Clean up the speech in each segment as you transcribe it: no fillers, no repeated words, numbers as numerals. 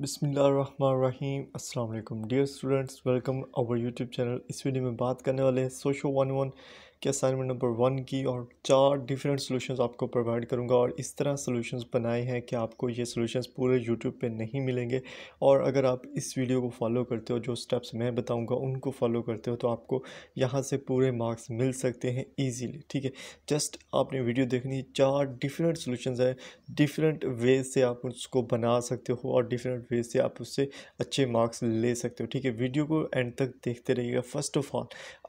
बिस्मिल्लाहिर्रहमानिर्रहीम अस्सलाम वालेकुम dear students, welcome our YouTube channel. इस वीडियो में बात करने वाले हैं सोशो 101 के असाइनमेंट नंबर 1 की, और 4 डिफरेंट सॉल्यूशंस आपको प्रोवाइड करूंगा और इस तरह सॉल्यूशंस बनाए हैं कि आपको ये सॉल्यूशंस पूरे यूट्यूब पे नहीं मिलेंगे। और अगर आप इस वीडियो को फॉलो करते हो, जो स्टेप्स मैं बताऊंगा उनको फॉलो करते हो, तो आपको यहाँ से पूरे मार्क्स मिल सकते हैं ईजीली। ठीक है, जस्ट आपने वीडियो देखनी। 4 डिफरेंट सॉल्यूशंस हैं, डिफरेंट वेज से आप उसको बना सकते हो और डिफरेंट वेज से आप उससे अच्छे मार्क्स ले सकते हो। ठीक है, वीडियो को एंड तक देखते रहिएगा। फर्स्ट ऑफ ऑल,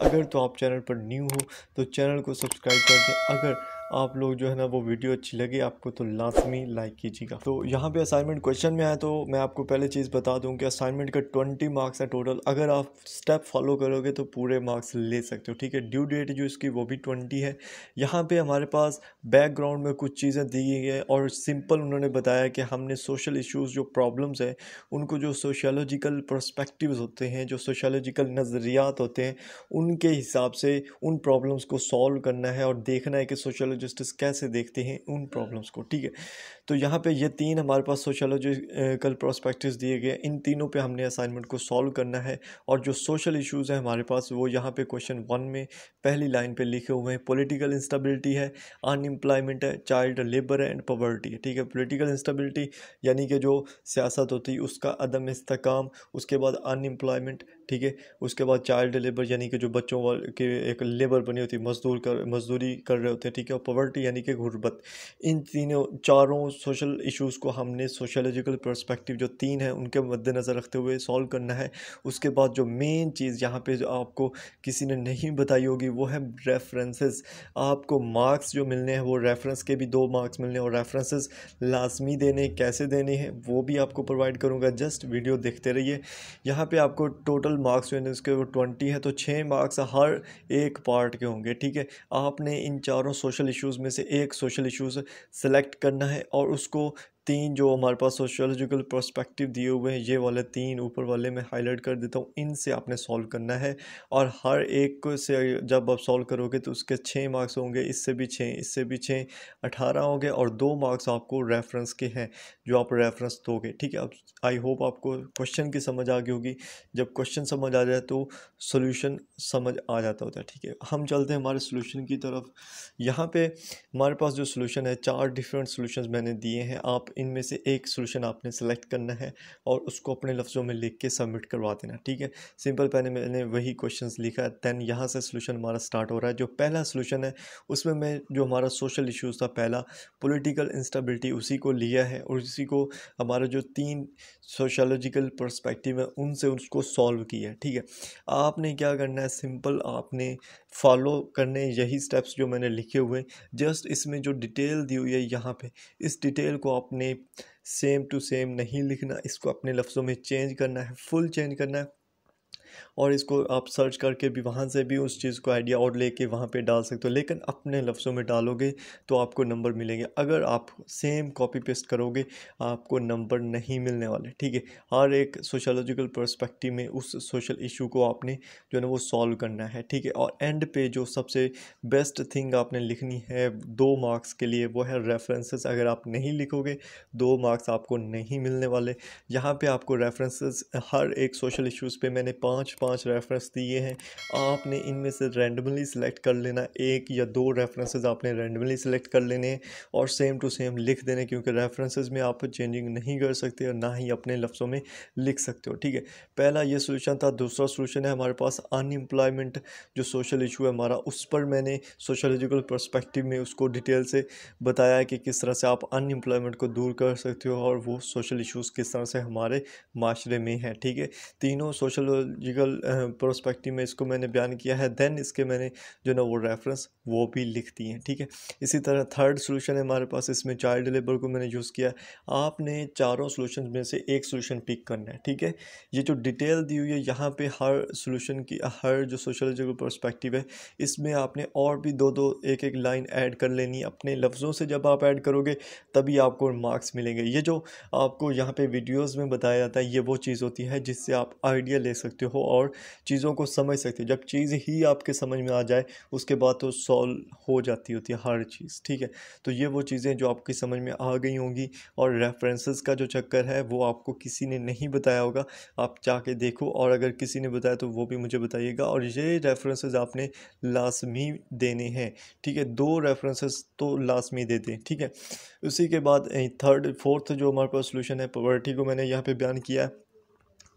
अगर तो आप चैनल पर न्यू हो तो चैनल को सब्सक्राइब कर दें। अगर आप लोग जो है ना वो वीडियो अच्छी लगे आपको तो लाजमी लाइक कीजिएगा। तो यहाँ पे असाइनमेंट क्वेश्चन में आए तो मैं आपको पहले चीज़ बता दूँ कि असाइनमेंट का 20 मार्क्स है टोटल। अगर आप स्टेप फॉलो करोगे तो पूरे मार्क्स ले सकते हो। ठीक है, ड्यू डेट जो इसकी वो भी 20 है। यहाँ पे हमारे पास बैकग्राउंड में कुछ चीज़ें दी गई हैं और सिंपल उन्होंने बताया कि हमने सोशल इशूज़ जो प्रॉब्लम्स हैं उनको जो सोशियोलॉजिकल पर्सपेक्टिव्स होते हैं, जो सोशियोलॉजिकल नज़रियात होते हैं, उनके हिसाब से उन प्रॉब्लम्स को सॉल्व करना है और देखना है कि सोशियोलॉजिस्ट्स कैसे देखते हैं उन प्रॉब्लम्स को। ठीक है, तो यहाँ पे ये 3 हमारे पास सोशियोलॉजिकल पर्सपेक्टिव्स दिए गए, इन तीनों पे हमने असाइनमेंट को सॉल्व करना है। और जो सोशल इश्यूज़ हैं हमारे पास वो यहाँ पे क्वेश्चन 1 में पहली लाइन पे लिखे हुए हैं। पॉलिटिकल इंस्टेबिलिटी है, अनएम्प्लॉयमेंट है, चाइल्ड लेबर है एंड पॉवर्टी है। ठीक है, पॉलिटिकल इंस्टेबिलिटी यानी कि जो सियासत होती है उसका अदम इस्तेकाम, उसके बाद अनएम्प्लॉयमेंट, ठीक है, उसके बाद चाइल्ड लेबर यानी कि जो बच्चों के एक लेबर बनी होती है, मजदूरी कर रहे होते हैं। ठीक है, और पॉवर्टी यानी कि गुर्बत। इन तीनों चारों सोशल इश्यूज़ को हमने सोशियोलॉजिकल पर्सपेक्टिव जो 3 है उनके मद्देनज़र रखते हुए सॉल्व करना है। उसके बाद जो मेन चीज़ यहाँ पे जो आपको किसी ने नहीं बताई होगी वो है रेफरेंसेस। आपको मार्क्स जो मिलने हैं वो रेफरेंस के भी 2 मार्क्स मिलने हैं और रेफरेंसेस लाजमी देने, कैसे देने हैं वो भी आपको प्रोवाइड करूँगा। जस्ट वीडियो देखते रहिए। यहाँ पर आपको टोटल मार्क्स जो है उसके वो 20 है, तो 6 मार्क्स हर एक पार्ट के होंगे। ठीक है, आपने इन चारों सोशल इश्यूज़ में से एक सोशल इश्यूज़ सेलेक्ट करना है और उसको 3 जो हमारे पास सोशियोलॉजिकल पर्सपेक्टिव दिए हुए हैं, ये वाले 3 ऊपर वाले मैं हाईलाइट कर देता हूँ, इनसे आपने सॉल्व करना है। और हर एक को से जब आप सॉल्व करोगे तो उसके 6 मार्क्स होंगे, इससे भी 6, इससे भी 6, 18 होंगे और 2 मार्क्स आपको रेफरेंस के हैं जो आप रेफरेंस दोगे। ठीक है, अब आई होप आपको क्वेश्चन की समझ आ गई होगी। जब क्वेश्चन समझ आ जाए तो सोल्यूशन समझ आ जाता होता है। ठीक है, हम चलते हैं हमारे सोल्यूशन की तरफ। यहाँ पर हमारे पास जो सोल्यूशन है, 4 डिफरेंट सोल्यूशन मैंने दिए हैं। आप इनमें से एक सोल्यूशन आपने सेलेक्ट करना है और उसको अपने लफ्ज़ों में लिख के सबमिट करवा देना। ठीक है, सिंपल पेन में मैंने वही क्वेश्चंस लिखा है। दैन यहाँ से सोल्यूशन हमारा स्टार्ट हो रहा है। जो पहला सोल्यूशन है उसमें मैं जो हमारा सोशल इश्यूज़ था पहला, पॉलिटिकल इंस्टेबिलिटी, उसी को लिया है और उसी को हमारा जो 3 सोशलॉजिकल पर्सपेक्टिव है उनसे उसको सॉल्व किया है। ठीक है, आपने क्या करना है, सिंपल आपने फॉलो करने यही स्टेप्स जो मैंने लिखे हुए। जस्ट इसमें जो डिटेल दी हुई है यहाँ पे, इस डिटेल को आपने सेम टू सेम नहीं लिखना, इसको अपने लफ्ज़ों में चेंज करना है, फुल चेंज करना है। और इसको आप सर्च करके भी वहाँ से भी उस चीज़ को आइडिया और लेके वहाँ पे डाल सकते हो, लेकिन अपने लफ्ज़ों में डालोगे तो आपको नंबर मिलेंगे। अगर आप सेम कॉपी पेस्ट करोगे आपको नंबर नहीं मिलने वाले। ठीक है, हर एक सोशियोलॉजिकल पर्सपेक्टिव में उस सोशल इशू को आपने जो है ना वो सॉल्व करना है। ठीक है, और एंड पे जो सबसे बेस्ट थिंग आपने लिखनी है 2 मार्क्स के लिए वो है रेफरेंसेस। अगर आप नहीं लिखोगे 2 मार्क्स आपको नहीं मिलने वाले। यहाँ पर आपको रेफरेंसेस, हर एक सोशल इशूज़ पर मैंने 5-5 रेफरेंस दिए हैं। आपने इनमें से रैंडमली सिलेक्ट कर लेना, 1 या 2 रेफरेंसेस आपने रैंडमली सिलेक्ट कर लेने हैं और सेम टू सेम लिख देने, क्योंकि रेफरेंसेस में आप चेंजिंग नहीं कर सकते और ना ही अपने लफ्ज़ों में लिख सकते हो। ठीक है, पहला ये सोल्यूशन था। दूसरा सोल्यूशन है हमारे पास अनएम्प्लॉयमेंट, जो सोशल इशू है हमारा, उस पर मैंने सोशियोलॉजिकल पर्सपेक्टिव में उसको डिटेल से बताया कि किस तरह से आप अनएम्प्लॉयमेंट को दूर कर सकते हो और वो सोशल इशूज़ किस तरह से हमारे माशरे में हैं। ठीक है, तीनों सोशलॉजिकल पर्सपेक्टिव में इसको मैंने बयान किया है। देन इसके मैंने जो ना वो रेफरेंस वो भी लिख दिए हैं। ठीक है, इसी तरह थर्ड सोल्यूशन है हमारे पास, इसमें चाइल्ड लेबर को मैंने यूज़ किया। आपने चारों सोल्यूशन में से एक सोल्यूशन पिक करना है। ठीक है, ये जो डिटेल दी हुई है यहाँ पे हर सोल्यूशन की, हर जो सोशलॉजिकल पर्सपेक्टिव है इसमें आपने और भी 2-2 1-1 लाइन ऐड कर लेनी अपने लफ्ज़ों से। जब आप ऐड करोगे तभी आपको मार्क्स मिलेंगे। ये जो आपको यहाँ पर वीडियोज़ में बताया जाता है ये वो चीज़ होती है जिससे आप आइडिया ले सकते हो और चीज़ों को समझ सकते हो। जब चीज़ ही आपके समझ में आ जाए उसके बाद तो सॉल्व हो जाती होती है हर चीज़, ठीक है। तो ये वो चीज़ें जो आपकी समझ में आ गई होंगी, और रेफरेंसेस का जो चक्कर है वो आपको किसी ने नहीं बताया होगा, आप जाके देखो, और अगर किसी ने बताया तो वो भी मुझे बताइएगा। और ये रेफरेंसेस आपने लाजमी देने हैं, ठीक है, 2 रेफरेंसेस तो लाजमी देते हैं, ठीक है। उसी के बाद फोर्थ जो हमारे पास सोल्यूशन है, पॉवर्टी को मैंने यहाँ पे बयान किया है,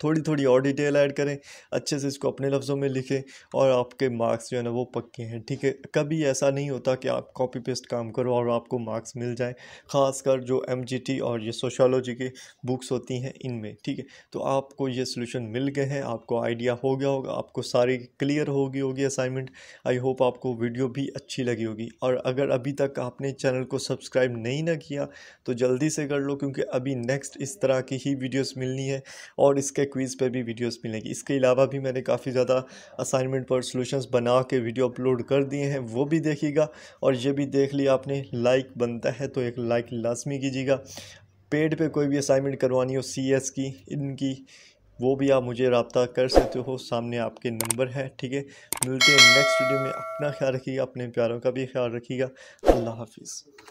थोड़ी थोड़ी और डिटेल ऐड करें, अच्छे से इसको अपने लफ्ज़ों में लिखें, और आपके मार्क्स जो है ना वो पक्के हैं, ठीक है। कभी ऐसा नहीं होता कि आप कॉपी पेस्ट काम करो और आपको मार्क्स मिल जाए, ख़ासकर जो एमजीटी और ये सोशोलॉजी की बुक्स होती हैं इनमें, ठीक है। तो आपको ये सोल्यूशन मिल गए हैं, आपको आइडिया हो गया होगा, आपको सारी क्लियर होगी असाइनमेंट। आई होप आपको वीडियो भी अच्छी लगी होगी, और अगर अभी तक आपने चैनल को सब्सक्राइब नहीं ना किया तो जल्दी से कर लो, क्योंकि अभी नेक्स्ट इस तरह की ही वीडियोज़ मिलनी है, और इसके क्विज़ पे भी वीडियोस मिलेंगी। इसके अलावा भी मैंने काफ़ी ज़्यादा असाइनमेंट पर सॉल्यूशंस बना के वीडियो अपलोड कर दिए हैं, वो भी देखिएगा। और ये भी देख लिया आपने, लाइक बनता है तो एक लाइक लाजमी कीजिएगा। पेड पे कोई भी असाइनमेंट करवानी हो सीएस की, इनकी, वो भी आप मुझे रब्ता कर सकते हो, सामने आपके नंबर है, ठीक है। मिलते हैं नेक्स्ट वीडियो में, अपना ख्याल रखिएगा, अपने प्यारों का भी ख्याल रखिएगा। अल्लाह हाफिज़।